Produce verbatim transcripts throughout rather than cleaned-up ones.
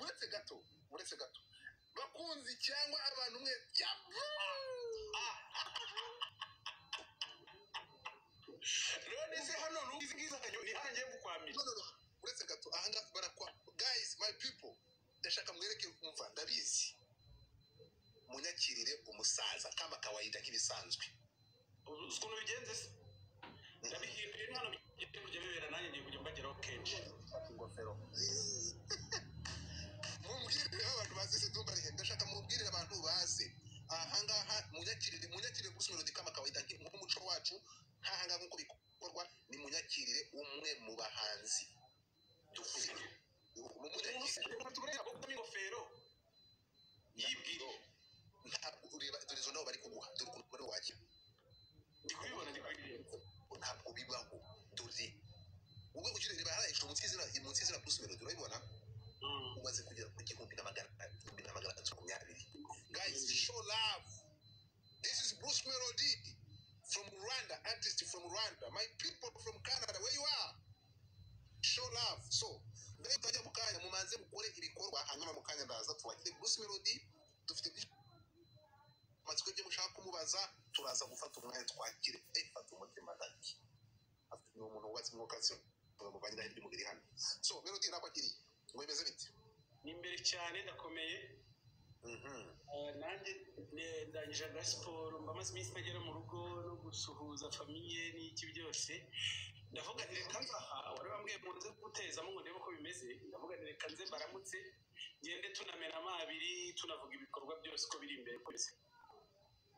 uretse gato uretse gato bakunzi cyangwa abantu mwe guys my people ndashaka mwereke kumva ndabizi munyakirire umusaza kama kawaida kibisanzwe ukuntu bigenze se ndabihindura intano byo bibera nanjye ngiye kujya mbageraho kenshi ingofero mumbwirire abantu bazi se tumba rihe ndashaka mumbwirire abantu bazi aha ngaha munyakirire munyakirire gusumerodi kama kawaida nk'umuco wacu aha ngaha nkuko bikorwa ni munyakirire umwe mu bahanzi dufunye guys, show love. This is Bruce Melody from Rwanda, artist from Rwanda. My people from Canada, where you are? Show love. So, ndajya mukanya mumanze mukore ibikorwa hanyuma mukanya ndaza tubakire Bruce Melody dufite matiko byo mushaka kumubaza turaza gufata umwanya twakire efata umutima ndaki afite umuntu ubatse mwokatse mu banyira ndi mugiri hano so Melody nakwakiri mwemeze bite nimbere cyane ndakomeye mhm nanjye ndangije gasiporo mbamaze iminsi ntagera mu rugo no gusuhuza famiye n'iki byose ndavuga nti reka nzaha wari bamwe munze guteza mu ngo uko bimeze ndavuga nti reka nze baramutse ngende tunamena amabiri tunavuga ibikorwa byose ko biri imbere kwese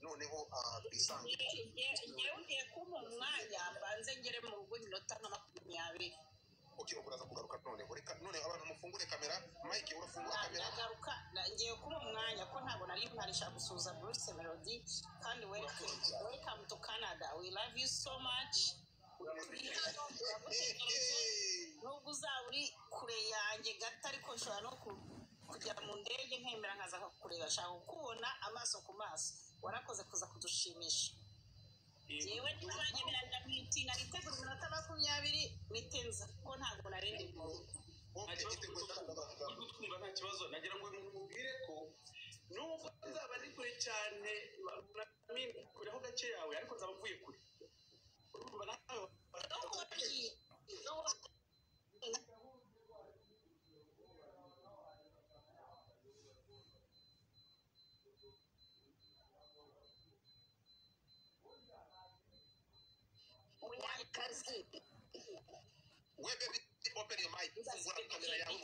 noneho bisanzwe ngiye kumumwanya mbanze ngere mu rugo inota nka makumyabiri ukiro kuraza kugaruka noneho reka noneho abantu mufungure kamera Mike urafungura kamera agaruka ngiye kumumwanya ko ntabwo nari mparisha gusuza Bruce Melody kandi welcome welcome to Canada we love you so much nubwo uzaburi kure yanjye gato ariko nshobora no kujya mu ndege nkemera nkaza kukureba nshaka kukubona amaso ku maso warakoze kuza kudushimisha yewe twaje biranga meeting aritegura umunota makumyabiri nitenza ko ntabwo narende mu twumva nta kibazo nagira ngo mubwire ko nubwo nzaba ndi kure cyane kureho gace yawe ariko nzaba mvuye kure urumva nawe Where baby open your mic fungura kamera yawe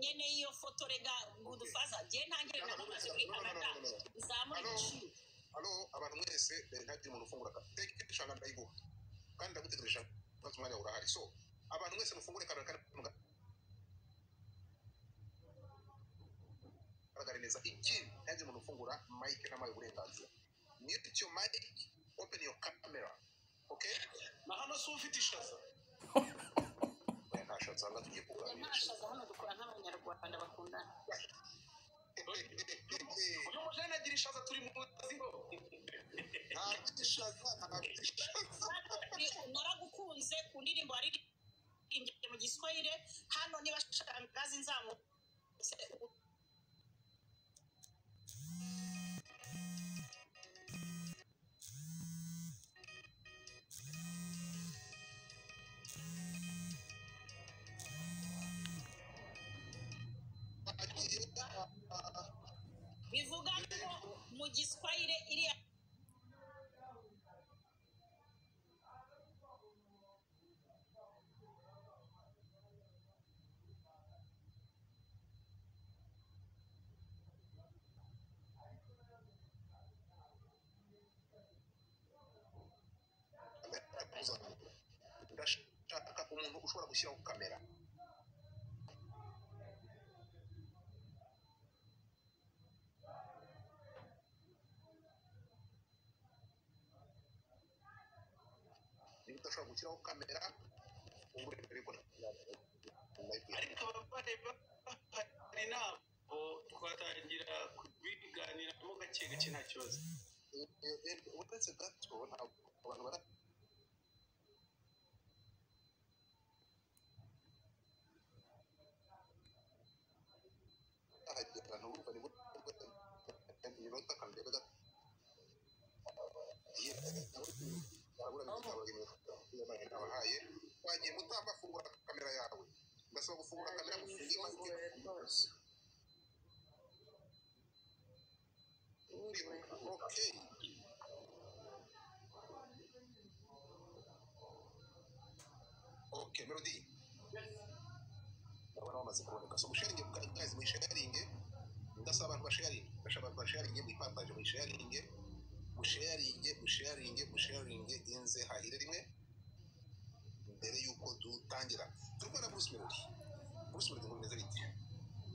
nyene iyo foto rega gudufaza je ntangire na Canada nzamurici Hello abantu mwese ntagire umuntu fungura ka take ishaka ndayiguha kandi ndagutegereje batumwanya urahari so abantu mwese mufungure kamera kandi aragareleza ikindi ntagire umuntu fungura mic n'amaye uburenganzira mute your mic open your camera okay mahano sufite ishaza yanashaza ngatuje kuba yanashaza hano dukora nk'abanyarwanda bakundana uyu mujana agira ishaza turi mu zibo ha ishaza naragukunze ku ndirimbo ari ingiye mu Giswahili hano niba shangazi nzamu bivuga ko mu Giswahili iri ndashaka ko umuntu ushobora gushyira ku kamera. Niba udashobora gushyira ku kamera ubu ariko bari nabo twatangira kubiganiramo gake gake nta kibazo. Uretse gato abantu bara Okay, Melody. Ndasaba basharinge bashaka basharinge bipantaje basharinge busharinge busharinge busharinge inze hahire rimwe mbere yuko dutangira turwana Bruce Melody. Bruce Melody ngomeze biti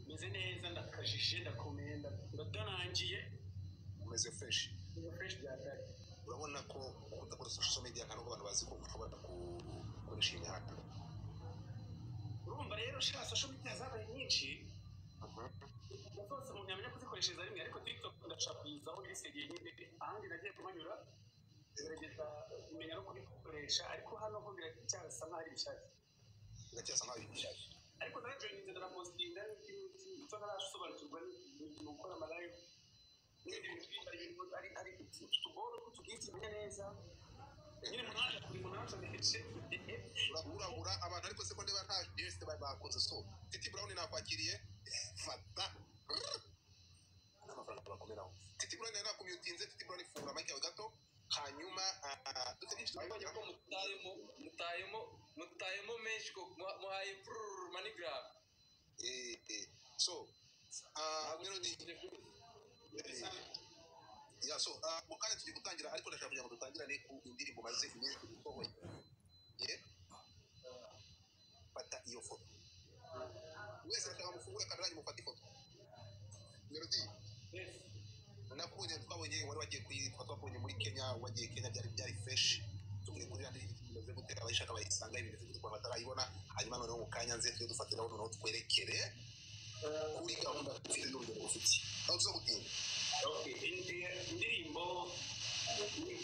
meze neza ndakajije ndakomenda ndatanangiye meze fresh meze fresh byatari urabona ko kudakora social media kandi abantu bazi ko ushobora gukoresha imyaka urumva rero sha social media zabaye nyinshi bafasha munyamenya kuzikoreshereza rimwe ariko TikTok ndashapirizaho isegiye nyine ahandi nagiye kumanyura gerageza kumenya no kubikoresha ariko hano ho biracyasa n'ari bishaje biracyasa n'ari bishaje ariko naje nyine ndarapostinga n'icyo narasobanukirwa n'ukora amalive n'ibintu by'ibintu ari ari tugomba kutugitsimenya neza nyine mwana kuri mwana ndetse urabura ura abantu ariko sekonde bataje yeste bye bakunze so Titi Brown nakwakiriye fata amafaranga bakomeraho Titi Brown yari akumyutinze Titi Brown ifura make gato hanyuma dutegereje abanyira ko mutayemo mutayemo mutayemo menshi ko muhaye prur manigram eh eh so ah Melody ya so ah mukanya tujye gutangira ariko ndashaka kugira ngo dutangira ne ku indirimbo maze inyinshi kubohoye eh fata iyo foto wese atamufungura kandi ari mufata ifoto. Melody. Yes. Nakunye twabonye wari wagiye kwifata kwonye muri Kenya, wagiye Kenya byari byari fresh. Tugire kuri andi bimaze gutera abashaka bayisanga ibintu byo kwa batarayibona, hanyuma none mu kanya nze twe dufatira aho none twerekere. Kuri gahunda y'ifite n'urugo ufite. Aho zo gutinda. Okay, indiye ndirimbo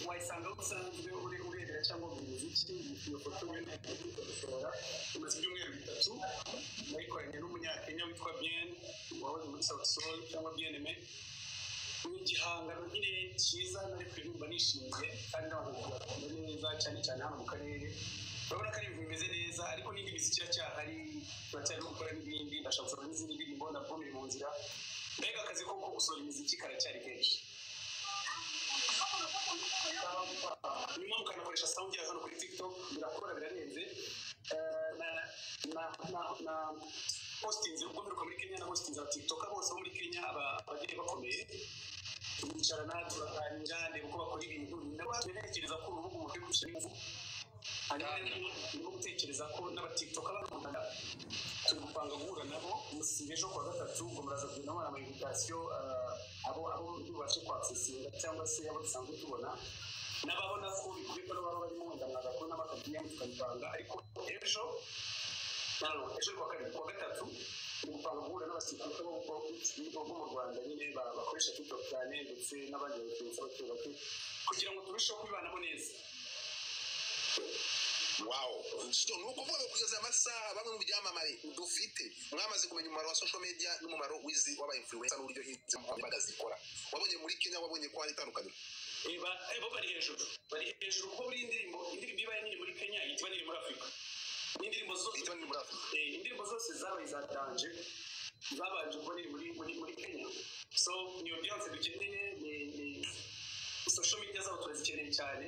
wayisanga usanzwe uri urebera cyangwa mu muziki iyo foto wenda kudushora tumaze ibyumweru bitatu nayikoranye n'umunyakenya witwa Bien wahoze muri South Soul cyangwa Bieneme n'igihangano nyine cyiza nari kuririmba nishimiye kandi nabaga neza cyane cyane hano mu karere urabona ko ari ibintu bimeze neza ariko n'indi miziki cyahari turacyari gukora n'ibindi ndashaka gukora n'izindi ndirimbo ndapomera mu nzira mbega akazi ko gusohora imiziki karacyari kenshi nyuma mukanakoresha sound ya hano kuri TikTok birakora biranenze na na na postinze ukomeruka muri Kenya na postinze za TikTok bose muri Kenya abagiye bakomeye twicarana turatangira ndebe uko bakora ibintu ndabatekereza ko urubuga umutwe kushinga hanyuma no gutekereza ko n'aba TikTok abakunda tugupanga guhura nabo musinge ejo kwa gatatu ngo muraza kugenda mwana ama invitation abo abo tubashe kwaksesinga cyangwa se abo dusanzwe tubona nababona ko bikubikora baba barimo ndanaga ko n'abakadiya mukabanga ariko ejo nalo ejo kwa kabiri kwa gatatu tugupanga guhura n'abasikuko bo bo mu Rwanda nyine bakoresha TikTok cyane ndetse n'abandi bakoresha TikTok kugira ngo turusheho kubibana neza. Wow, sto nuko vuba kugeza amasaha bamwe mu byamamare dufite mwamaze kumenya umumaro wa social media n'umumaro wizi w'aba influencer n'uburyo hizi mpagaze zikora wabonye muri Kenya wabonye ko hari itandukanye eba ebo bari hejuru bari hejuru ko buri indirimbo indirimbo ibaye nini muri Kenya itwa nini muri Africa indirimbo zose itwa nini muri Africa eh indirimbo zose zabaye za danger zabanje kubona muri muri Kenya so ni audience dukeneye ni social media z'abaturage cyane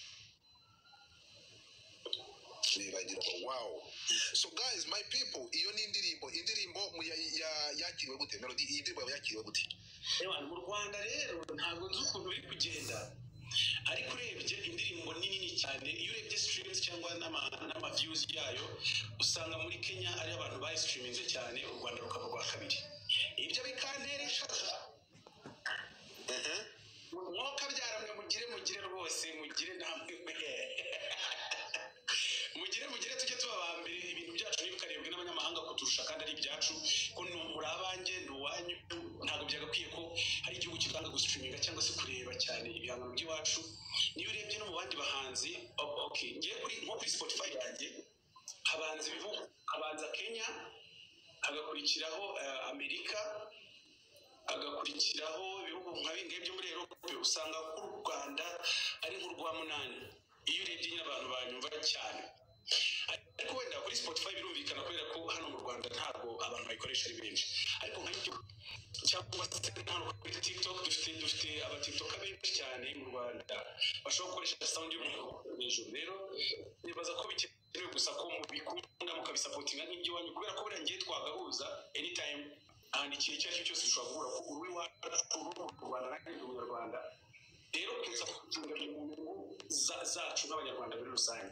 Wow. So guys, my people, iyo ni indirimbo indirimbo yakiriwe gute? Melody indirimbo yakiriwe gute? Ewa mu Rwanda rero ntabwo nzukuntu uri kugenda ariko urebye indirimbo ni nini cyane iyo urebye streams cyangwa n'ama views yayo usanga muri Kenya ari abantu ba streaminze cyane u Rwanda rukaba rwa kabiri. Ibyo bikantere shaka. Mhm. Mwoka byaramwe mugire mugire rwose mugire namwe mwe. Mugire mugire tujye tubabambere ibintu byacu n'ibikaribwe n'abanyamahanga kuturusha kandi ari byacu ko n'umura abanjye n'uwanyu ntabwo byagakwiye ko hari igihugu kibanga gustreaminga cyangwa se kureba cyane ibihangano by'iwacu niyo urebye no mu bandi bahanzi. Okay, ngiye kuri nko kuri Spotify yanjye habanza ibivuga habanza Kenya agakurikiraho Amerika agakurikiraho ibihugu nka bindi byo muri Europe usanga ko u Rwanda ari nk'urwa munani iyo urebye n'abantu banyumva cyane ariko wenda kuri Spotify birumvikana kubera ko hano mu Rwanda ntabwo abantu bayikoresha ari benshi ariko nka YouTube cyangwa se hano kuri TikTok dufite dufite aba TikTok benshi cyane mu Rwanda bashobora gukoresha sound y'umuntu hejuru rero nibaza ko bikenewe gusa ko mu bikunda mukabisapotinga nk'ibyo wanyu kubera ko buriya ngiye twagahuza anytime and ikintu icyo ari cyo cyose ushobora guhura ku uri wacu mu Rwanda n'ibindi mu Rwanda rero kuza kutunga zacu n'abanyarwanda muri rusange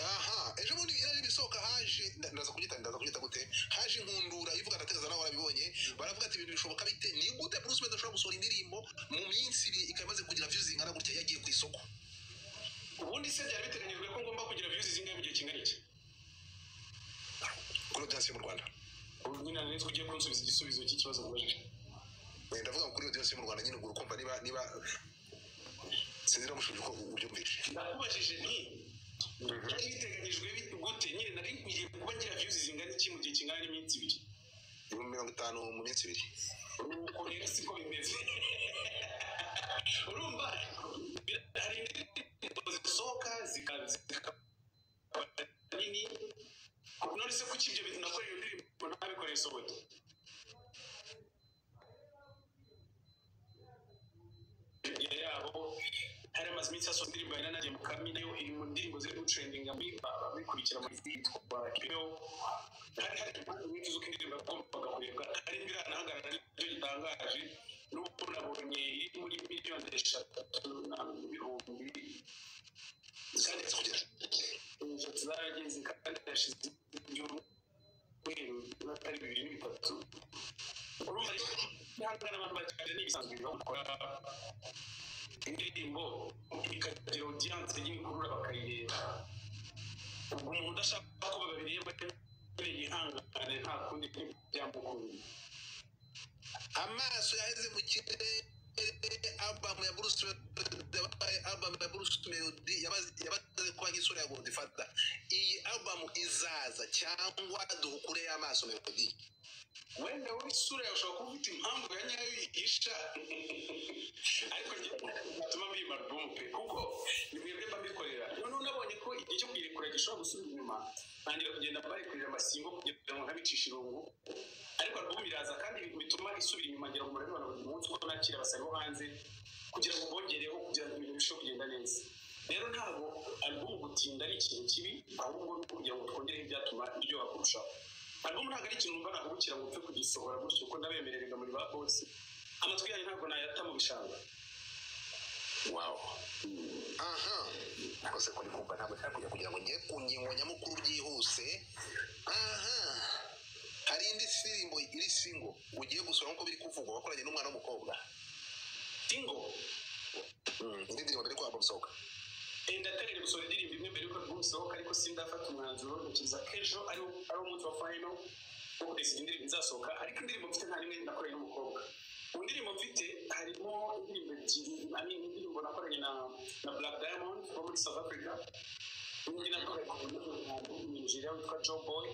Aha, ejo bundi irari bisoka haje ndaza kugita ndaza kugita gute haje nkundura ivuga nateza nawe arabibonye baravuga ati ibintu bishoboka bite ni gute Bruce Melody ashobora gusohora indirimbo mu minsi iri ikamaze kugira views zingana gutya yagiye ku isoko ubundi se byari biteranyijwe ko ngomba kugira views zingana mu gihe kingana iki kuri audience mu Rwanda ubundi nane tugiye kunsubiza igisubizo cy'ikibazo mubajije ndavuga kuri audience mu Rwanda nyine ubwo ukumva niba niba sinzira mushuje ko uburyo mbere ndakubajije ni ibiteganyijwe gute nyine nari ngiye kuba ngira views zingana iki mu gihe kingana n'iminsi ibiri mirongo itanu mu minsi ibiri uko rero siko bimeze urumva hari zisohoka zikabanini nonese kuki ibyo bintu nakora iyo ndirimbo ntabikoreye soboto yabo hari amazimiti ya sosiyete ndirimbo yana nagiye mu kamina yo iri mu ndirimbo ziri gutrendinga muri babikurikira muri zitwa Kibeo hari hari ibintu zuko indirimbo yakombaga kurebwa hari imbirana hagarara n'ibyo gitangaje n'ubu nabonye iri muri miliyoni eshatu n'ibihumbi zanditse kugira inshuti zaragenze kandi yashize ibyumweru atari bibiri n'ibitatu urumva rero ihangana abantu bacyane n'ibisanzwe bakora indirimbo ikagira audience y'ibikurura bakayireba umuntu udashaka ko babireba yihangane nta kundi byamukunda amaso yaheze mu kirere album ya Bruce album ya Bruce Melody yabaze kuba nk'isura ya Gold Fata iyi album izaza cyangwa dukure amaso Melody wenda uri sura yashobora kuba ufite impamvu ya nyayo yigisha ariko bituma mbima album pe kuko nimwebwe mbabikorera noneho nabonye ko igihe cyo kuyirekura gishobora gusubira inyuma ntangira kugenda mbarikurira amasingo kugira ngo ntabicishe irungu ariko album iraza kandi bituma isubira inyuma ngira ngo murabibona buri munsi uko nakira abasari bo hanze kugira ngo bongereho kugira ngo ibintu bishobore kugenda neza rero ntabwo album gutinda ari ikintu kibi ahubwo ni ukugira ngo twongereho ibyatuma iryoha kurushaho album ntabwo ari ikintu mbona gukira ngo upfe kugisohora gutyo kuko ndabemererega muri ba bose amatwi yanyu ntabwo nayata mu bishanga wao aha kose kuri kuba ntabwo cyakugira kugira ngo ngiye kungingo nyamukuru byihuse aha hari indi sirimbo iri singo ugiye gusura nko biri kuvugwa bakoranye n'umwana w'umukobwa singo ndi ndi ndi kwa babsoka indaterere gusora indirimbo imwe mbere y'uko babsoka ariko sindafata umwanzuro nkiza kejo ari ari umuntu wa final uko indirimbo nzasoka ariko indirimbo mfite nta rimwe ndakoranye n'umukobwa undirimbo mfite harimo indirimbo ebyiri ari indirimbo nakoranye na na Black Diamond wo muri South Africa n'indi nakoranye na Nigeria witwa Joe Boy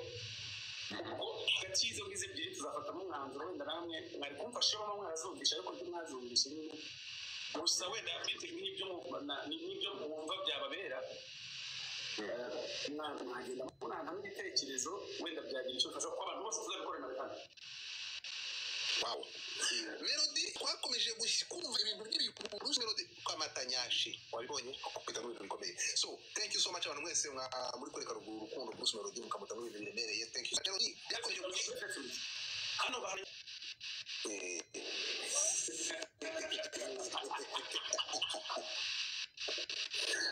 ubwo gatizo ngize byiri tuzafata umwanzuro wenda namwe nari kumfasha umuntu arazumvisha ariko ntimwazumvisha gusa wenda afite n'ibyo mubana n'ibyo mumva byababera na magenda muna n'igitekerezo wenda byagira icyo fasha ko abantu bose tuzakorana kandi wow Melody kwakomeje gukumva ibintu by'ibyo Bruce Melody kwamatanyashi wabibonye kupita mu bikomeye so thank you so much abantu mwese muri kureka ruguru rukundo Bruce Melody mukamuta mu bintu biremereye thank you Melody yakomeje gushaka hano bari eh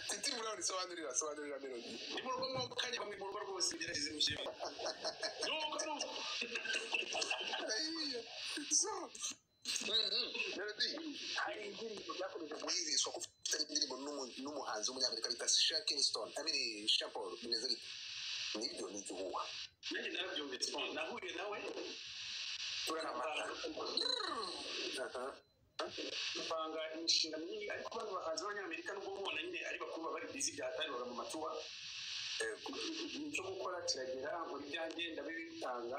Titi Brown so andira so andira Melody nimurwa mwokanye bamwe murwa rwose gerageze mushimye so Melody hari indirimbo yakomeje guhizwa ko indirimbo n'umuhanzi w'umunyamerika bita Kingston amiri Chapel Nezeri nibyo n'igihuwa nende nabyumvise nahuye nawe turanamara banga inshinga nini ariko abantu bahazwa n'Amerika n'ubwo bona nyine ari bakuba bari busy byatanura mu matuwa eh cyo gukora kiragera ngo byagenda bibitanga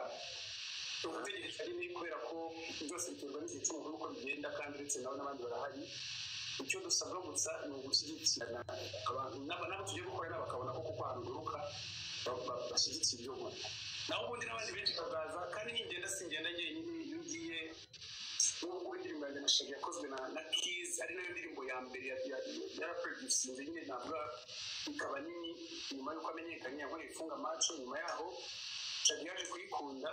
ubutegetsi ari nikwera ko byose biturwa n'icungu uko bigenda kandi ndetse nawe n'abandi barahari icyo dusabwa gusa ni ugushyigikirana abantu n'abo tugiye gukorera bakabona ko kwaruruka bashyigikira ibyo bose naho ubundi n'abandi benshi bakaza kandi n'ingenda singenda ngenyine ngiye ubu ndirimbo y'amashaka yakozwe na na Kiz ari nayo ndirimbo ya mbere ya ya producer nyine nabwa ikaba nini nyuma y'uko amenyekanye ngo ifunga match nyuma yaho cyagiye kuyikunda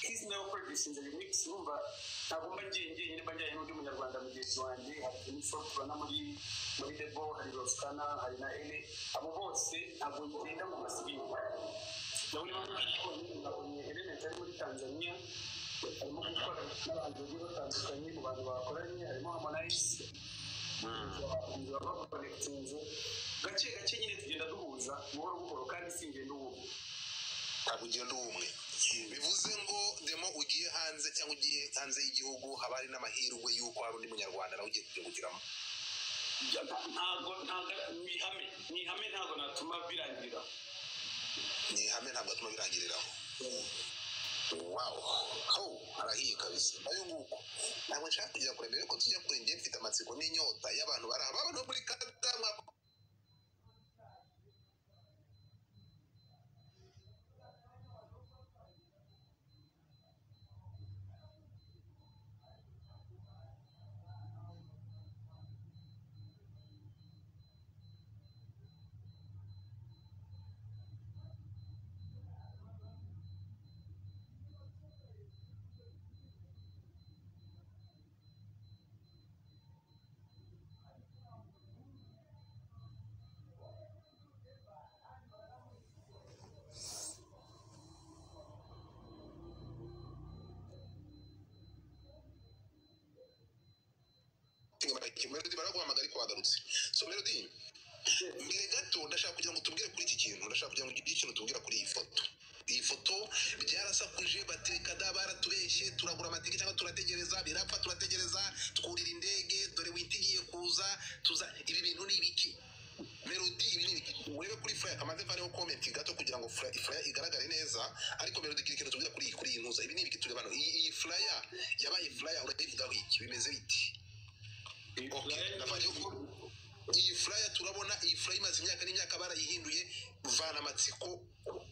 Kiz nayo producer the mix numva agomba ngenge nyine banjyanye n'undi munyarwanda mugenzi wanjye hari n'isoko na muri muri debo hari Roscana hari na Ele abo bose abo ngenda mu masibinyo nawe n'abonye element ari muri Tanzania harimo gukora n'abantu bagiye batandukanye mu bantu bakoranye harimo Harmonize nzaba bakonekitinze gake gake nyine tugenda duhuza buhoro buhoro kandi singenda ubu abugenda ubumwe bivuze ngo demo ugiye hanze cyangwa ugiye hanze y'igihugu haba ari n'amahirwe y'uko hari undi munyarwanda nawe ugiye kugiramo ntabwo nihame nihame ntabwo natuma birangira nihame ntabwo natuma birangiriraho wow oh arahiye kabisa ayo nguko ntabwo nshaka kujya kure mbere ko tujya kure ngiye mfite amatsiko n'inyota y'abantu bari aha abantu muri Canada mwako Melody baraguhamagara ariko wagarutse so Melody mbere gato ndashaka kugira ngo tubwire kuri iki kintu ndashaka kugira ngo ikintu tubwira kuri iyi foto iyi foto byarasakuje bateka dabara tubeshye turagura amatike cyangwa turategereza birapfa turategereza twurira indege dore witigiye kuza tuza ibi bintu ni ibiki Melody ibi ni urebe kuri flyer amaze vareho comment gato kugira ngo flyer igaragare neza ariko Melody ikintu tubwira kuri kuri iyi ntuza ibi ni ibiki turebano iyi flyer yabaye flyer urabivuga wiki bimeze biti Okay nafanye uko iyi flyer turabona iyi flyer imaze imyaka n'imyaka barayihinduye vana amatsiko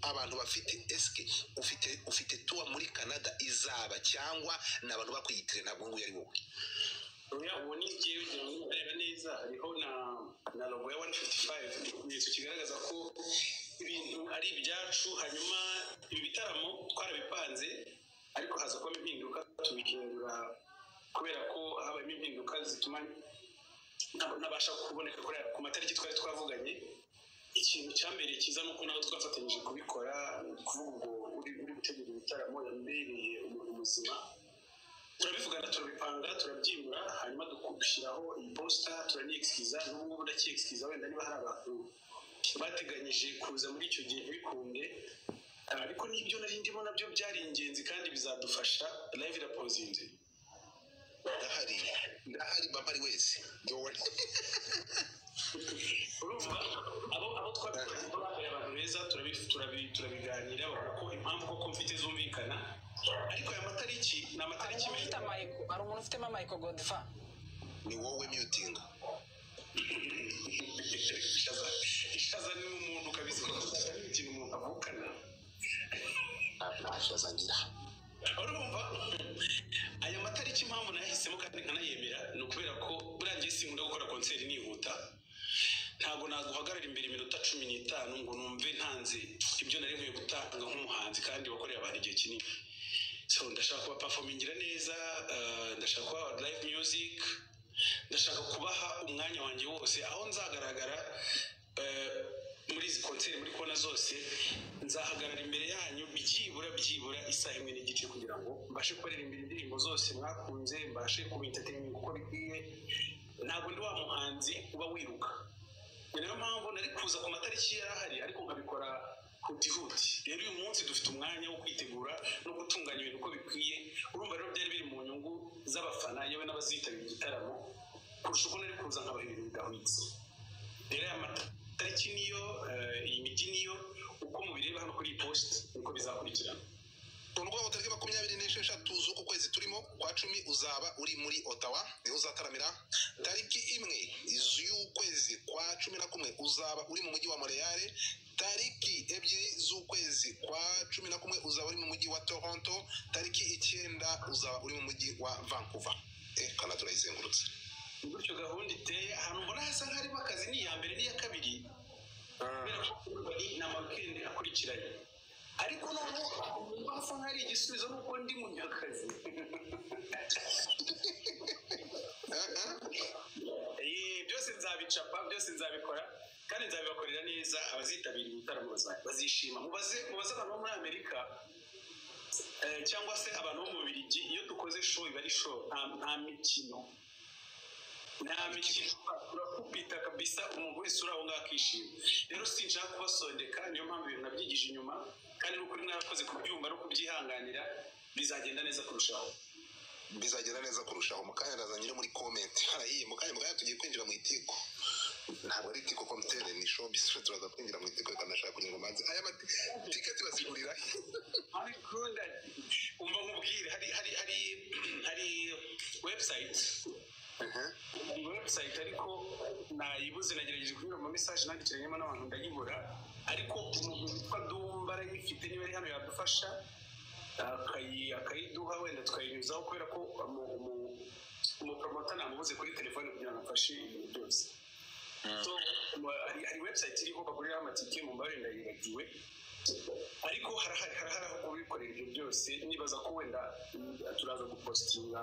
abantu bafite S K ufite ufite tour muri Canada izaba cyangwa nabantu bakwiyitere nabwo ngo yari wowe oya woni giye cyane neza hariho na na logo ya one fifty-five ni kigaragaza ko ibintu ari ibyacu hanyuma ibi bitaramo twarabipanze ariko haza ko impinduka tubikingura kubera ko habaye impinduka zituma nabasha kuboneka ku matariki twari twavuganye. Ikintu cyambereye cyiza nuko naho twafatanyije kubikora, kuvuga uri gutegura ibitaramo yambereye umuntu muzima, turabivugana turabipanga turabyimura, hanyuma dushyiraho imposta turanikiza. N'ubwo udakikiza wenda niba hari abantu bateganyije kuza muri icyo gihe bikunde, ariko n'ibyo nari ndimo nabyo byari ingenzi kandi bizadufasha. Live irapozinze ndahari ndahari mama ari wese urumva abo abo twabikoranye abantu beza turabiganira kuko impamvu koko mfite zumvikana. Ariko aya matariki ni amatariki meza. Ari umuntu ufite mama iko godfa ni wowe muting ishaza ni umuntu kabisa ikintu umuntu avukana abasha zangira. Urumva aya matariki impamvu nahisemo kandi nkanayemera ni ukubera ko burangiye sinkunda gukora concert nihuta, ntabwo naguhagarara imbere iminota cumi n'itanu ngo numve ntanze ibyo nari nkwiye gutanga nk'umuhanzi kandi wakoreye abantu igihe kinini. So ndashaka kuba performingira neza, ndashaka kuba live music, ndashaka kubaha umwanya wanjye wose aho nzagaragara muri izi concert muri kona zose. Nzahagarara imbere yanyu byibura byibura isaha imwe n'igice kugira ngo mbashe gukorera imbere indirimbo zose mwakunze, mbashe kubinteteninga uko bikwiye. Ntabwo ndi wa muhanzi uba wiruka, niyo mpamvu nari kuza ku matariki yarahari ariko nkabikora hutihuti. Rero uyu munsi dufite umwanya wo kwitegura no gutunganya ibintu uko bikwiye. Urumva rero byari biri mu nyungu z'abafana yewe n'abazitabira igitaramo kurusha uko nari kuza nkabaha ibintu bidahwitse. Rero aya matariki niyo, iyi migi niyo, uko mubireba hano kuri post niko bizakurikirana. Urwego tariki makumyabiri n'esheshatu z'uku kwezi turimo kwa cumi uzaba uri muri Ottawa, niho uzataramira. Tariki imwe z'ukwezi kwa cumi na kumwe uzaba uri mu mujyi wa Montreal. Tariki ebyiri z'ukwezi kwa cumi na kumwe uzaba uri mu mujyi wa Toronto. Tariki icyenda uzaba uri mu mujyi wa Vancouver. E Canada izengurutse. Gutyo gahunda iteye hano mbona hasa nk'ari bakazi ni ya mbere n'iya kabiri. Ni amakendi akurikiranye. Ariko noneho bafo nkari igisubizo nuko ndi mu nyakazi. Eh byose nzabicapa, byose nzabikora kandi nzabibakorera neza. Abazitabira ibitaramo bazishima. Mubaze mubaze abantu muri Amerika cyangwa se abantu bo mu Bubiligi, iyo dukoze show ibari show nta mikino nta mikino turakubita kabisa umuntu wese uraho ngakishima. Rero sinshaka kubasondeka, niyo mpamvu ibintu nabyigije inyuma kandi nuko mwarakoze kubyumva no kubyihanganira. Bizagenda neza kurushaho, bizagenda neza kurushaho. Mukanya razanyira muri comment harahiye mukanya mukanya tugiye kwinjira mu itiko. Ntabwo ari itiko komtere ni show bisho turaza kwinjira mu itiko kanashaka kugira ngo manzi aya ticket basigurira ari kunda umva nkubwire hari hari hari hari website iyi website ariko nayibuze nagerageje kubwira mu message nandikiranyemo n'abantu ndayibura. Ariko umuntu witwa Dumba arayifite niba ari hano yadufasha akayiduha wenda twayinyuzaho kubera ko umupromota namubuze kuri telefone kugira ngo amfashe ibintu byose. So hari website iriho baguriraho amatike mu mbabe ndayiragiwe ariko harahari harahari aho kubikorera ibyo byose. Nibaza ko wenda turaza gupostinga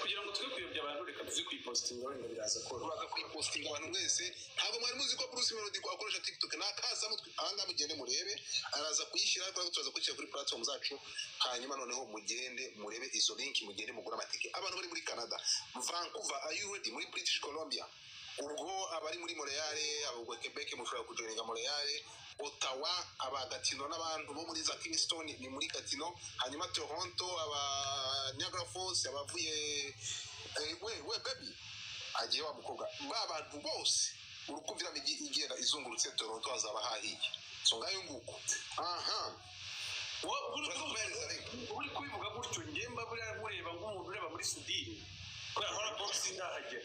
kugira ngo twe kuyobya abantu reka tuzi kwipostinga wenda biraza ko baraza kwipostinga abantu wese. Ntabwo mwari muzi ko Bruce Melody akoresha TikTok nakaza mutwe ahanga mugende murebe araza kuyishyira ariko turaza kwishyira kuri platform zacu hanyuma noneho mugende murebe izo link mugende mugura amatike. Abantu bari muri Canada Vancouver are you ready muri British Columbia urwo abari muri Montreal abagwa Quebec mushobora kujoininga Montreal Ottawa abagatino n'abantu bo muri za Kingston ni muri Gatino hanyuma Toronto aba Niagara Falls abavuye we we baby agiye wa mukobwa babantu bose urukumvira igenda izungurutse Toronto azaba hahiye so ngayo nguko aha wo uri kwivuga gutyo ngemba buriya mureba nk'umuntu ureba muri Sudini kwa hora boxing ndahaje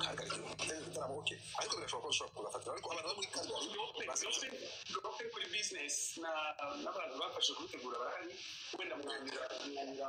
Calgary okay ariko birashobora ko ushobora kuzafatira ariko abantu bamwe Calgary basize dope kuri business na abantu bafashe kubitegura barahari wenda mwandira mwandira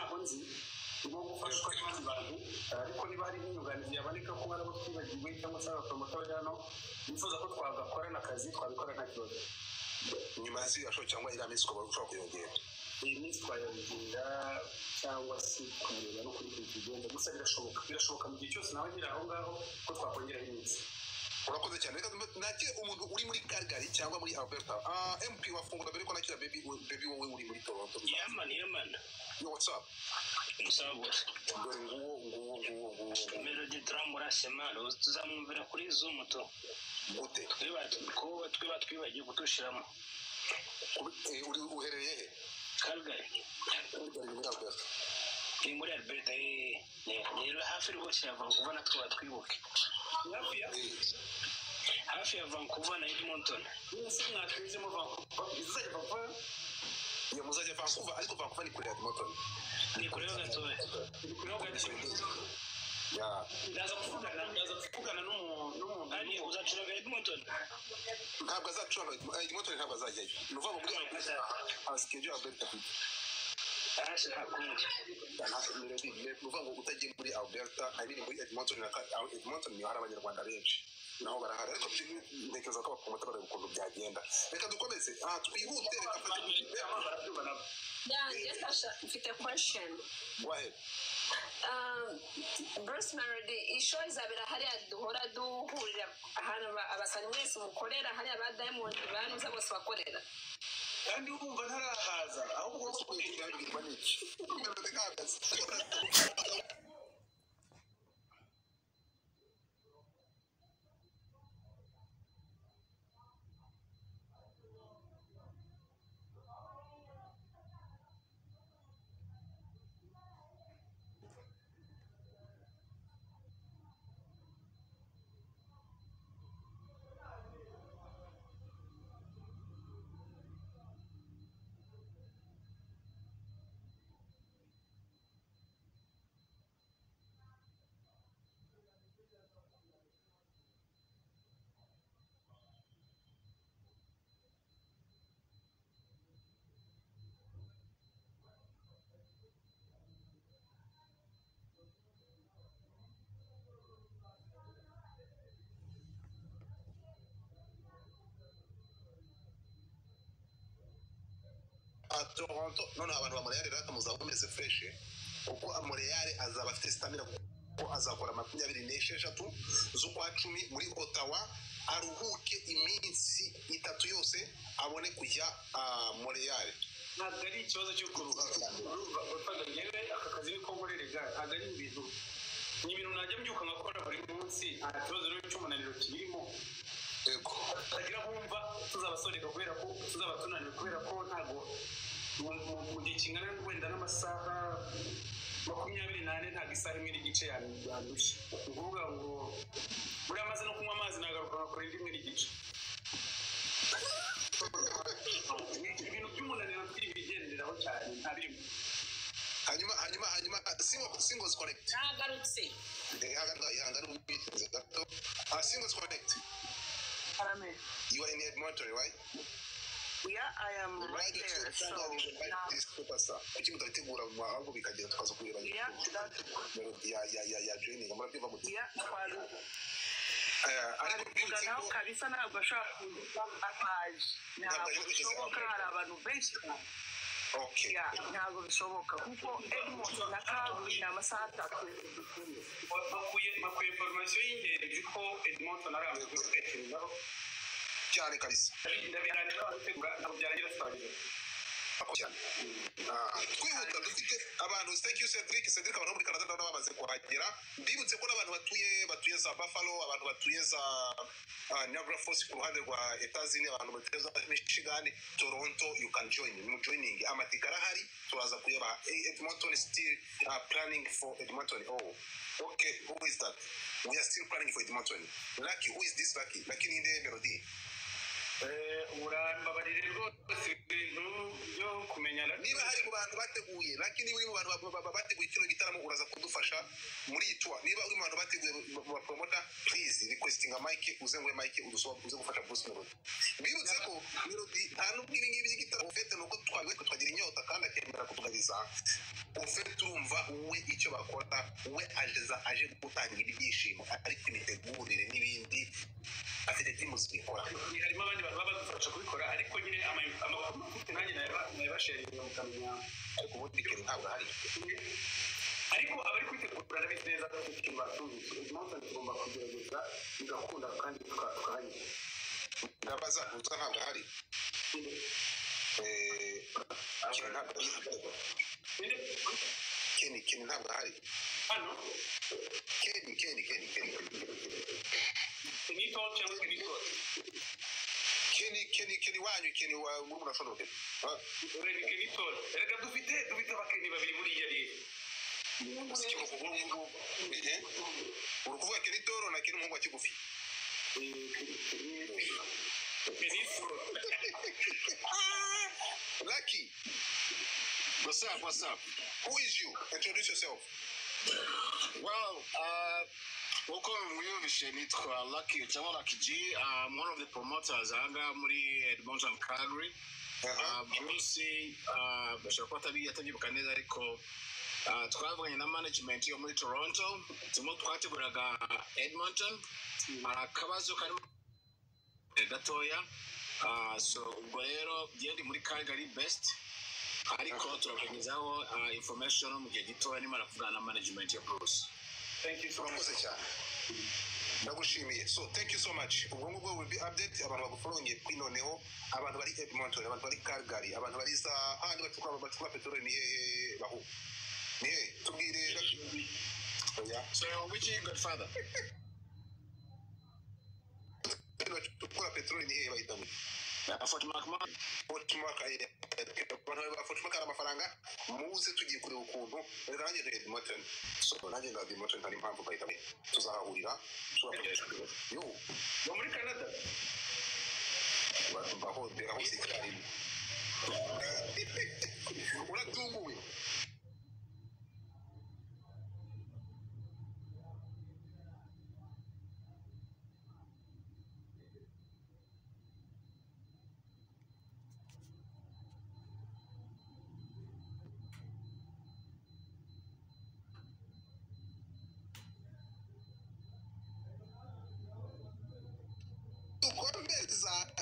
nabonzi ubu fashwe ko kandi bantu ariko niba hari inyunganizi yaboneka ko barabo twibagiwe cyangwa se abatomoto bajano nifuza ko twagakora n'akazi twabikora nta kibazo nyuma y'isi yasho cyangwa iramisko barushaka kuyongera iyi miswa y'inda cyangwa se kumera no kuri kugenda gusa birashoboka birashoboka mu gihe cyose nawe nyiraho ngaho ko twakongera iminsi urakoze cyane reka nake umuntu uri muri Calgary cyangwa muri Alberta ah M P wafungura bere ko nakira baby baby wowe uri muri Toronto yamana yamana yo what's up musabwa ndore nguwo nguwo nguwo Melody Trump urasema tuzamwumvira kuri zo muto gute ko twiba twibagiye gutushiramo uri uherereye he Calgary ni muri Alberta eh rero hafi rwose ya Vancouver na twa twibuke hafi ya Vancouver na Edmonton nsi natwize mu Vancouver izajya Vancouver ya muzajya Vancouver ariko Vancouver ni kuri Edmonton ni kuri Ottawa ni kuri Ottawa ya ndaza kuvugana ndaza kuvugana n'umuntu n'umuntu ari uzacira Edmonton ntabwo azacira Edmonton ntabwo azajya no vuba muri askejwa Alberta arasha hakunje n'akamera bigwe kuva ngo utagiye muri Alberta ari muri Edmonton na Edmonton ni hari abanyarwanda benshi naho barahari ariko ntekereza ko bakomata bari gukundu byagenda reka dukomeze ah twihute reka fate barabyubana yeah just asha fit a question go ahead um Bruce Melody isho izabera hari aduhora duhurira hano abasani mwese mukorera hari aba Diamond banuze bose bakorera kandi ubumva ntarahaza aho uko kwigirwa n'iki ndabagaza Toronto none abantu ba Montreal rata muzabomeze fresh uko Montreal azaba afite stamina ko azakora makumyabiri n'esheshatu z'ukwa cumi muri Ottawa aruhuke iminsi itatu yose abone kujya Montreal ntabwo ari ikibazo cyo kuruka uruva gutanga ngewe akakazi ko nkorerega agari ibintu ni ibintu najya mbyuka ngakora buri munsi ikibazo rero cy'umunaniro kirimo ego agira kumva tuzabasoreka kubera ko tuzabatunanira kubera ko ntago mu gihe kingana n'wenda n'amasaha makumyabiri n'ane ntabwo isaha imwe n'igice yandusha ni ukuvuga ngo buriya amaze no kunywa amazi nagaruka nkakora indi imwe n'igice ibintu by'umunaniro twibigenderaho cyane ntabirimo hanyuma hanyuma hanyuma singles connect ntagarutse ihangana n'ubwitonzi gato singles connect you are in Edmonton right yeah I am right, right there so this superstar ikintu tategura ahubwo bikagenda tukaza kubira yeah yeah yeah yeah training amara biva mu yeah kwalu eh ari kugana kabisa ntabwo ashaka amazi ntabwo kara abantu benshi okay yeah ntabwo bishoboka kuko Edmonton nakabuye amasaha atatu bakuye bakuye information y'ingenzi ko Edmonton arabe gutekereza cyane kabisa ndabiranira ategura ntabwo byaragira stabilize twihuta dufite abantu thank you Cedric Cedric abantu muri Canada n'abamaze kuhagera bibutse ko n'abantu batuye batuye za Buffalo abantu batuye za Niagara Falls ku ruhande rwa Etazini abantu batuye za Michigan Toronto you can join mu joining amatikara hari turaza kuyeba Edmonton still uh, planning for Edmonton oh okay who is that we are still planning for Edmonton lucky who is this lucky lakini inde Melody urambabarire rwose byo kumenya niba hari mu bantu bateguye lakini buri mu bantu bateguye ikintu gitaramo uraza kudufasha muri itwa niba uri mu bantu bateguye ba promoter please requesting a mic uzengwe mic udusoba uze gufasha Bruce Melody bibutse ko Melody hano bw'ibi ngibi gitaramo fete nuko twagiye twagira inyota kandi akemera kutugariza ufite umva uwe icyo bakora uwe ageza aje gutangira ibyishimo ariko imitegurire n'ibindi afite team zikora harimo abandi babadufasha kubikora ariko nyine amakuru nanjye nayabashiriye mu kamenya ariko ubundi kiri ntabwo hari ariko abari kwitegura n'abindi neza cyangwa umuntu tugomba kugerageza bigakunda kandi tukahanye ndabaza uza ntabwo hari eh akiri ntabwo hari keni keni ntabwo hari hano keni keni keni keni Kenito chance Kenito Keni Keni Keni wanyu Keni wa murumuna shonoke ha Keni Kenito erega dufite dufite abakeni babiri muri yari sikimo kubungu eh urukuvuga Kenito na Keni muhungu akigufi Kenito Lucky what's up what's up who is you introduce yourself well uh Welcome, we are Vishenit Lucky. I'm Lucky G. I'm one of the promoters. I'm Muri Edmonton Calgary. Uh, Bruce, uh, Bashakota bi yatangiye bukaneza ariko twavuganye na management yo muri Toronto. Tumo twateguraga Edmonton. Akabazo karimo gatoya. Ah so ubwo rero byindi muri Calgary best. Ariko turagezaho information mu gihe gitoya nimara kuvugana na management ya Bruce. Thank you so much. Nagushimiye. So thank you so much. Ubwo ngubwo will be updated abantu baguforonye kwinoneho abantu bari Edmonton abantu bari Calgary abantu bari za handi batukwa batukwa petrol ni baho. Ni tubwire yeah. So which is good father? Batukwa petrol ni bayitamu. Afort makma afort makaye afort makara amafaranga muze tugiye kureba ukuntu range Edmonton so range na Edmonton ari impamvu bayitame tuzahahurira yo yo muri Canada abantu baho beraho sikari uratunguwe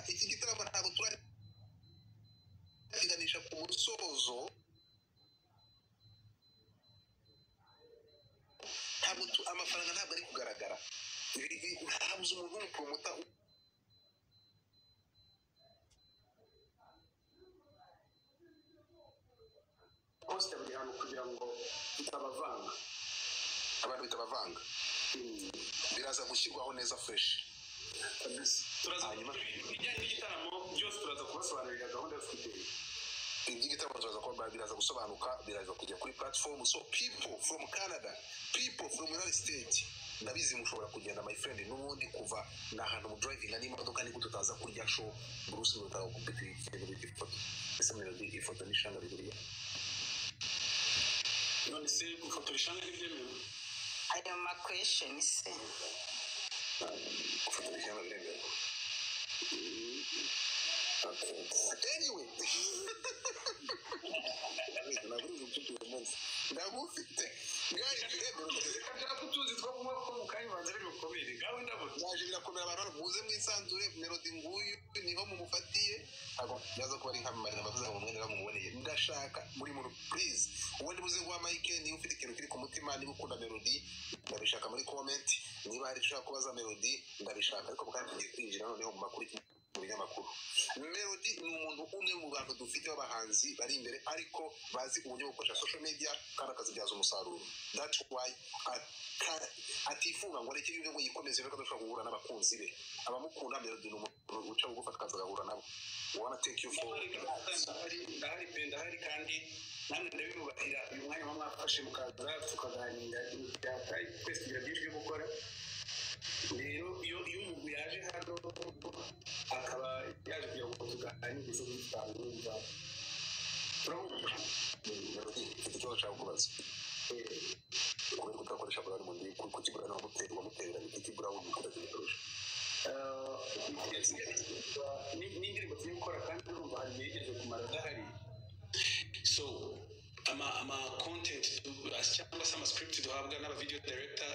iki gitaramo ntabwo turaganisha ku musozo amafaranga ntabwo ari kugaragara habuze umuntu w'umupromoter poste kugira ngo kugira ngo bitabavanga abantu bitabavanga biraza gushyirwaho neza fresh turaza bijyanye n'igitaramo byose turaza kubasobanurira gahunda dufite igitaramo turaza kuba biraza gusobanuka biraza kujya kuri platform so people from Canada people from United States ndabizi mushobora kugenda my friend n'ubundi kuva n'ahantu mu driving ari imodoka niko tutaza kurya show Bruce Melody gupita ifoto ese Melody ifoto nishanga biguriye none se ifoto ishanga n'ibyemewe I am my question is Anyway, please, when was it one my can you can come and look at Melody? There is a comment, you are a Melody, there is a couple of Melody, no one who abantu dufite abahanzi bari imbere ariko bazi uburyo bwo gukoresha social media kandi akazibyaza umusaruro. That's why atifunga ngo areke ibyo yikomeze rero dushaka guhura n'abakunzi be abamukunda mbere dino umuntu uca gufata kazagahura nabo. Wanna take you for hari penda hari kandi nane ndabirubahira uyu mwanya wamwafashe mukaza tukaganira ibyatay kwese byabishwe gukora rero iyo iyo umuntu yaje hano akaba yaje kugira ngo tugane izo bitangura so I'm a, I'm a content as cyangwa some script duhabwa n'aba video director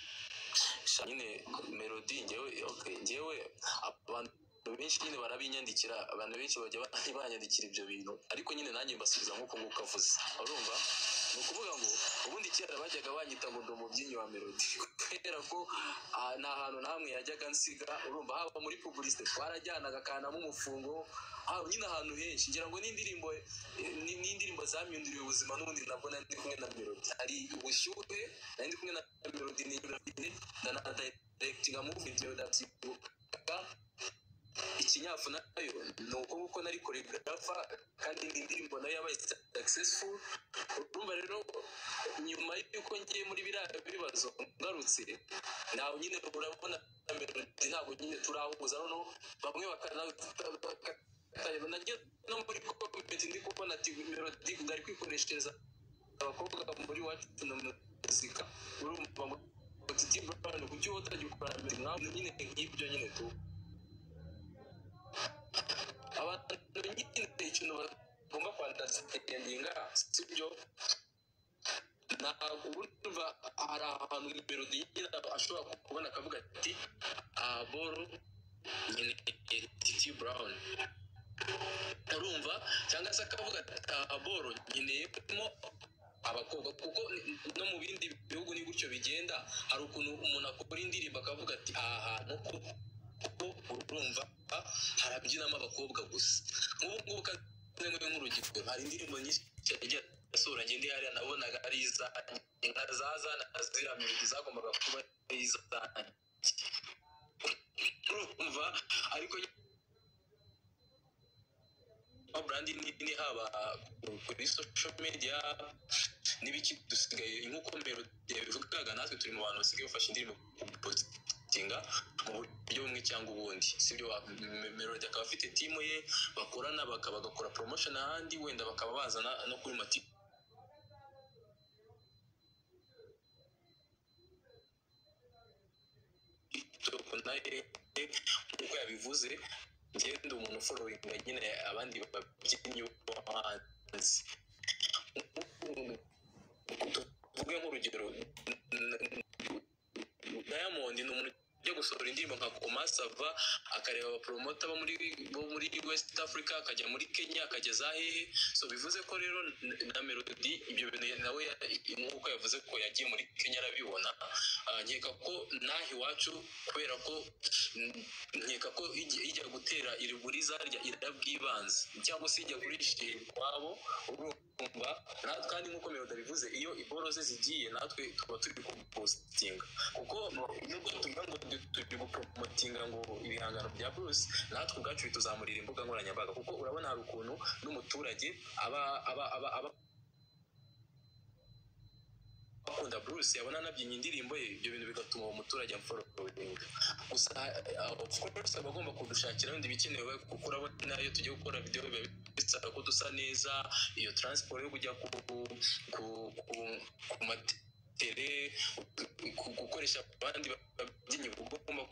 nyine melody ngewe okay ngewe abantu benshi nyine barabinyandikira abantu benshi bajya banyandikira ibyo bintu ariko nyine nanjye mbasubiza nkuko ngukavuze urumva no kuvuga ngo ubundi cyera bajyaga banyita ngo ndo mu byinyo wa melody kubera ko na hantu namwe yajyaga nsiga urumva haba muri publicist twarajyanaga kana mu mufungo aho nyine ahantu henshi ngira ngo n'indirimbo n'indirimbo zamyunduriye ubuzima n'ubundi nabona ndi kumwe na melody ari ubushyuhe nandi kumwe na melody n'indirimbo ndanada directing a movie video that you ikinyafu nayo nuko uko nari choreographer kandi indirimbo nayo yabaye successful urumva rero nyuma y'uko ngiye muri birara bibazo ngarutse nawe nyine urabona ntabwo nyine turahuza none bamwe bakanaye nagiye no muri community ndi kubona ati melody ndari kwikoreshereza abakobwa muri wacu no muzika urumva ngo Titi Brown kuki utagiye gukora ntabwo nyine nk'ibyo nyine tu abantu nyine ikintu bagomba kwandasitendinga sibyo na urumva ari abantu melody nyine ashobora kubona akavuga ati aboro nyine Titi Brown urumva cyangwa se akavuga aboro nyine mo abakobwa kuko no mu bindi bihugu ni gutyo bigenda ari ukuntu umuntu akora indirimbo akavuga ati aha nuko urumva harabyinamo abakobwa gusa nk'ubu kandi nk'urugiko hari indirimbo nyinshi yagiye asura ngende yari nabonaga ari iza inkazaza nazira melody zagombaga kuba iza urumva ariko brandi ni haba kuri social media nibiki dusigaye nk'uko mbere bivugaga natwe turi mu bantu basigaye bafashe indirimbo tinga uburyo umwe cyangwa ubundi sibyo Melody akaba afite team ye bakorana bakaba bagakora promotion ahandi wenda bakaba bazana no kuri mati tokonaye uko yabivuze ngende umuntu following nyine abandi babyinyo bahanzi uvuge nk'urugero Diamond ni umuntu yo gusohora indirimbo nka Komasava akareba promoter bo muri bo muri West Africa akajya muri Kenya akageza hehe so bivuze ko rero na Melody ibyo bintu nawe nkuko yavuze ko yagiye muri Kenya arabibona nkeka ko nahi wacu kubera ko nkeka ko ijya gutera iriburiza rya irabwibanze cyangwa se ijya kurisha kwabo urumva natwe kandi nkuko Melody bivuze iyo iboroze zigiye natwe tuba turi ku posting kuko nubwo tugango turi ku promoting ngo ibihangano bya Bruce natwe ubwacu bituzamurira imbuga nkoranyambaga kuko urabona hari ukuntu n'umuturage aba aba aba akunda Bruce yabona nabyinye indirimbo ye ibyo bintu bigatuma uwo muturage amfollowing gusa of course abagomba kudushakira undi bikenewe kuko urabona iyo tujye gukora video biba bisaba ko dusa neza iyo transport yo kujya ku ku ku matere gukoresha abandi babyinye bagomba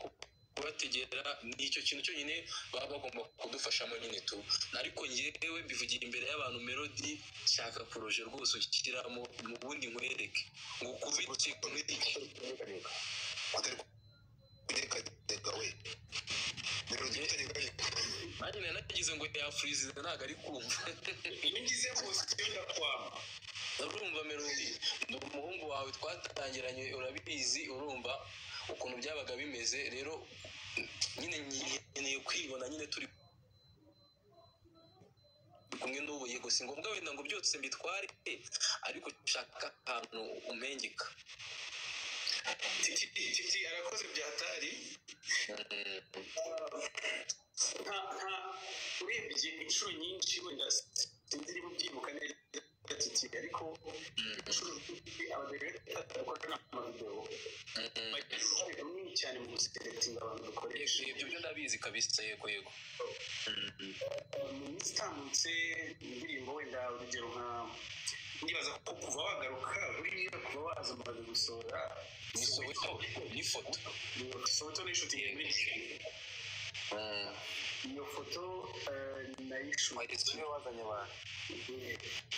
kubategera n'icyo kintu cyo nyine baba bagomba kudufashamo nyine tu ariko ngewe bivugira imbere y'abantu Melody nshaka projet rwose ushyiramo mu bundi nkwereke ngo kubitse community atereka deka we rero gitereka ari nanagize ngo ya freeze ntago ari kumva ngize bose cyenda kwama urumva Melody umuhungu wawe twatangiranye urabizi urumva ukuntu byabaga bimeze rero nyine nyine kwibona nyine turi kumwe n'ubu yego si ngombwa wenda ngo byotse mbitware ariko ushaka ahantu umengeka Titi arakoze byatari aha urebye inshuro nyinshi wenda sindiri byibuka neza Titi ariko inshuro abadegera amavideo bagiye cyane mu selecting abantu dukoresha ibyo byo ndabizi kabisa yego yego Minisitambutse indirimbo wenda urugero nka nibaza ko kuva wagaruka buri niba kuva waza amaze gusora ni foto foto ni shooting iyo foto nayishuye wazanye abantu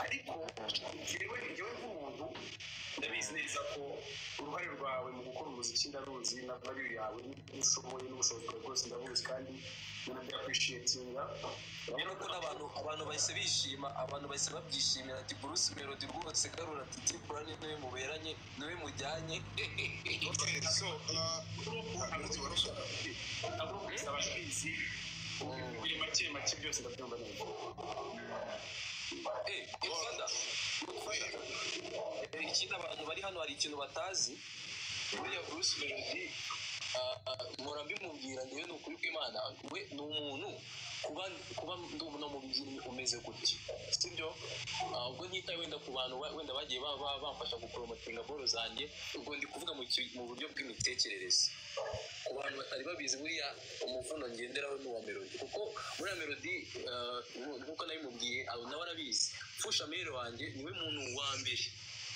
ariko njyewe njyewe nk'umuntu ndabizi neza ko uruhare rwawe mu gukora umuziki ndaruzi na value yawe n'ubushobozi n'ubushobozi bwose ndabuzi kandi ndanabyappreciatinga rero ko abantu abantu bahise bishima abantu bahise babyishimira ati Bruce Melody rwose garura Titi Brown niwe muberanye niwe mujyanye so abazi barashaka abo abazi uye make make byose ndabyumva neza eh ifanda ikindi abantu bari hano hari ikintu batazi buriya Bruce Melody mora mbimubwira ndiyo n'ukuri kw'Imana we n'umuntu kuba kuba ndumva mu bizini umeze gute sibyo ubwo nyita wenda ku bantu wenda bagiye bamfasha gupromotinga bolo zanjye ubwo ndi kuvuga mu buryo bw'imitekerereze ku bantu batari babizi buriya umuvuno ngenderaho n'uwa Melody kuko buriya Melody nk'uko nabimubwiye abo nabo barabizi mfusha mero wanjye niwe muntu wa mbere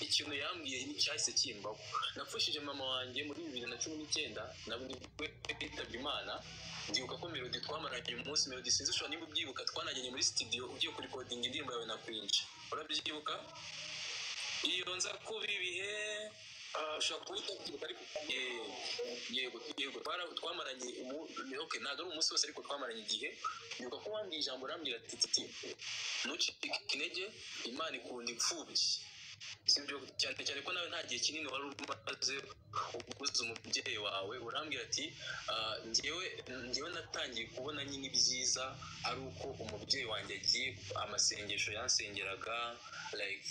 ikintu yambwiye n'icyahise kimbaho nafashije mama wanjye muri bibiri na cumi n'icyenda nabwiwe kwitabye Imana ndibuka ko Melody twamaranye umunsi Melody sinzi ushobora nimba ubyibuka twanaganye muri studio ugiye kuri recording indirimbo yawe na kwinshi urabyibuka iyo nza kuba ibihe ushobora kubita ariko yego yego twamaranye okay ntabwo ari umunsi wose ariko twamaranye igihe ndibuka ko wambwiye ijambo urambwira ati Titi ntucike intege Imana ikunda imfubyi sibyo cyane cyane ko nawe nta gihe kinini wari umaze ukuza umubyeyi wawe urambwira ati ngewe ngewe natangiye kubona nyine ibyiza ari uko umubyeyi wanjye agiye amasengesho yansengeraga like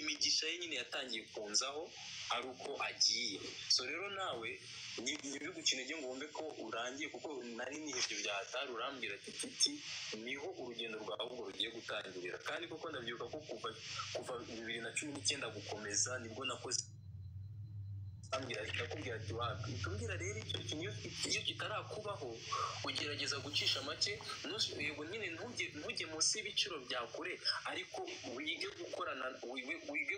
imigisha ye nyine yatangiye kunzaho ari uko agiye so rero nawe niyo gukinege ngo wumve ko urangiye kuko nari nihebye byatari urambwira ati Titi niho urugendo rwawe rugiye gutangirira kandi kuko ndabyuka ko kuva kuva bibiri na cumi n'icyenda gukomeza nibwo nakoze ambira ndakubwira ati wapi tumbira rero icyo kinyo iyo kitarakubaho ugerageza gucisha make yego nyine ntuge ntuge munsi y'ibiciro bya kure ariko wige gukorana wige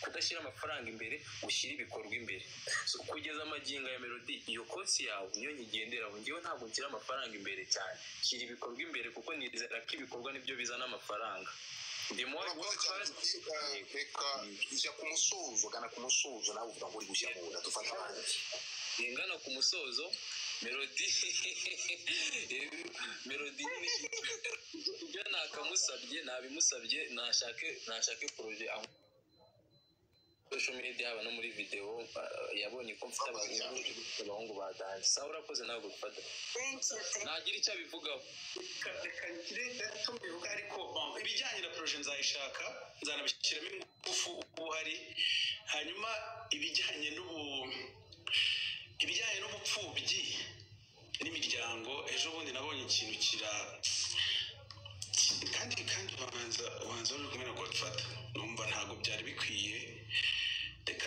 kudashyira amafaranga imbere ushyira ibikorwa imbere so kugeza amaginga ya Melody iyo konsi yawe niyo nyigendera ngewe ntabwo ngira amafaranga imbere cyane shyira ibikorwa imbere kuko nizera ko ibikorwa nibyo bizana amafaranga ndi mu wakazi reka njya ku musozo gana ku musozo nawe uvuga ngo uri gushyamura dufasha ngana ku musozo Melody Melody ibyo nakamusabye nabimusabye nashake nashake projet aho social media haba no muri video yabonye ko mfite abahungu ba dance sawa urakoze nawe gufata nagira icyo bivugaho reka nkire ndatumiruka ariko ibijyanye na projet nzayishaka nzanabishyiramo ingufu ubuhari hanyuma ibijyanye n'ubu ibijyanye n'ubupfubyi n'imiryango ejo bundi nabonye ikintu kira kandi kandi babanza babanza n'ukumena ko gufata numva ntago byari bikwiye reka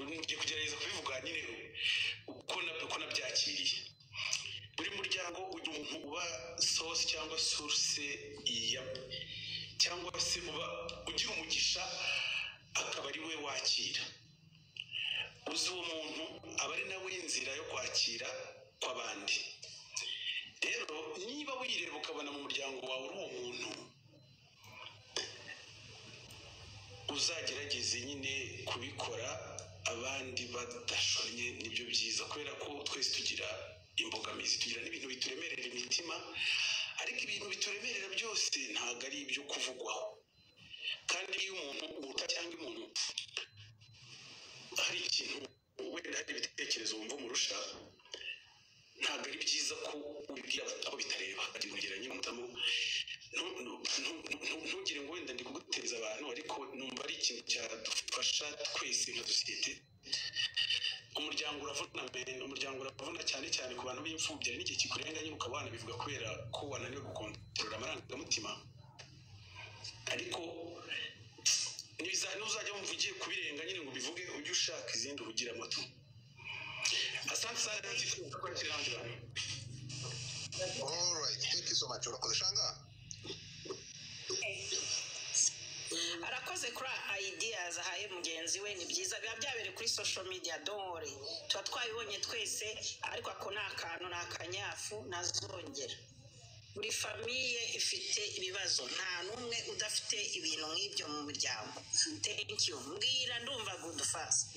ngiye kugerageza kubivuga nyine uko nabwo nabyakiriye uri muryango ujye uba source cyangwa source iya cyangwa se uba ugira umugisha akaba ari we wakira uzi uwo muntu aba ari nawe inzira yo kwakira kw'abandi rero niba wireba ukabona mu muryango wawe uri uwo muntu uzagerageze nyine kubikora abandi badashonye nibyo byiza kubera ko twese tugira imbogamizi tugira n'ibintu bituremerera imitima ariko ibintu bituremerera byose ntago ari ibyo kuvugwaho kandi iyo umuntu uta cyangwa umuntu hari ikintu wenda hari ibitekerezo wumva murusha ntago ari byiza ko ubwira abo bitareba agimugeranye mutamo ntugire ngo wenda ndi kuguteza abantu ariko numva ari ikintu cyadufasha twese nka societe umuryango uravuna mbere umuryango uravuna cyane cyane ku bantu b'imfubyi n'iki kikurenganya ukabana bivuga kubera ko wananiwe gukontorora amarangamutima ariko nibiza nuzajya umvugiye kubirenga nyine ngo bivuge ujye ushaka izindi urugira moto asante sana cyane kwa kirangwa all right thank you so much urakoze shanga arakoze kuri ideas ahaye mugenzi we ni byiza byabere kuri social media dore tuba twabibonye twese ariko ako nakantu nakanyafu nazongera buri famiye ifite ibibazo nta numwe udafite ibintu nk'ibyo mu muryango thank you mbwira ndumva good fast